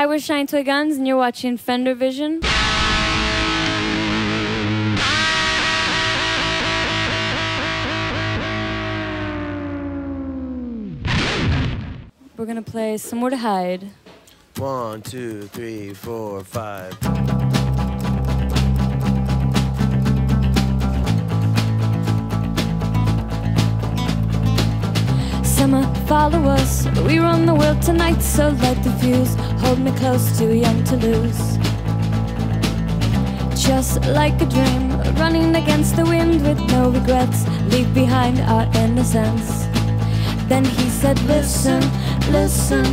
Hi, we're Shiny Toy Guns, and you're watching Fender Vision. We're gonna play Somewhere to Hide. 1, 2, 3, 4, 5. Summer, follow us. We run the world tonight, so light the fuse. Hold me close, too young to lose. Just like a dream, running against the wind with no regrets. Leave behind our innocence. Then he said, listen, listen,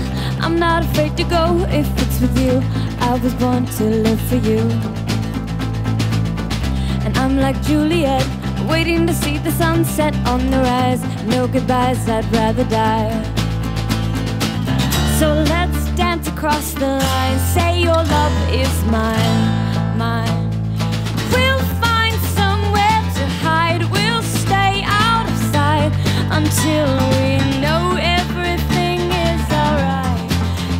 I'm not afraid to go if it's with you. I was born to live for you. And I'm like Juliet, waiting to see the sunset on the rise. No goodbyes, I'd rather die. So let's dance across the line. Say your love is mine, mine. Until we know everything is alright,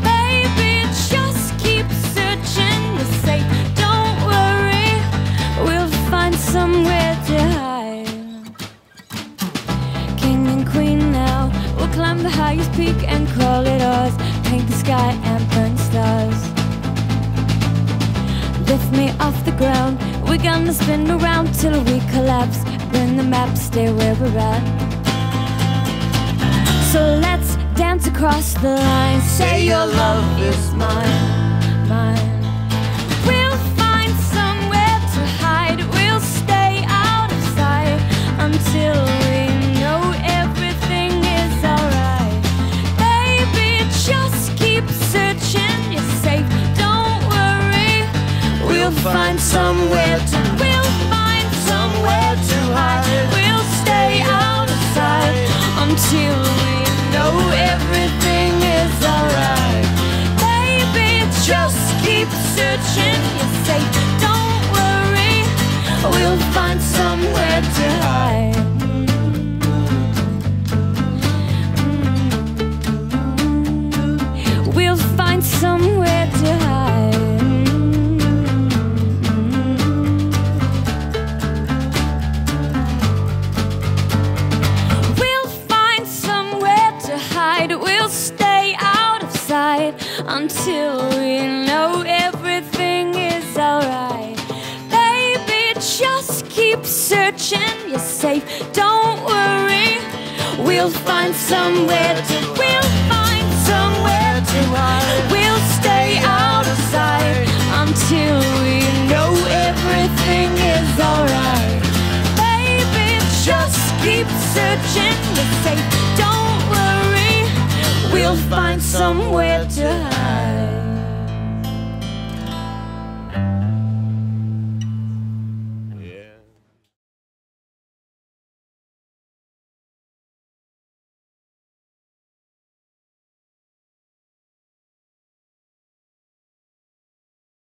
baby, just keep searching the safe. Don't worry, we'll find somewhere to hide. King and queen now, we'll climb the highest peak and call it ours. Paint the sky and burn stars. Lift me off the ground, we're gonna spin around till we collapse. Burn the map, stay where we're at. So let's dance across the line. Say your love is mine, mine. We'll find somewhere to hide. We'll stay out of sight until we know everything is alright. Baby, just keep searching. You're safe. Don't worry. We'll find somewhere to hide. We'll find somewhere to hide. We'll stay out of sight until we know everything is alright. Baby, just keep searching. You're safe. Don't worry. We'll find somewhere to hide. We'll find somewhere to hide. We'll stay out of sight until we know everything is alright. Baby, just keep searching. You're safe. Don't worry. We'll find somewhere to. We'll find somewhere to hide. We'll stay out of sight until we know everything is alright. Baby, just keep searching. You're safe. Don't worry. We'll find somewhere to hide.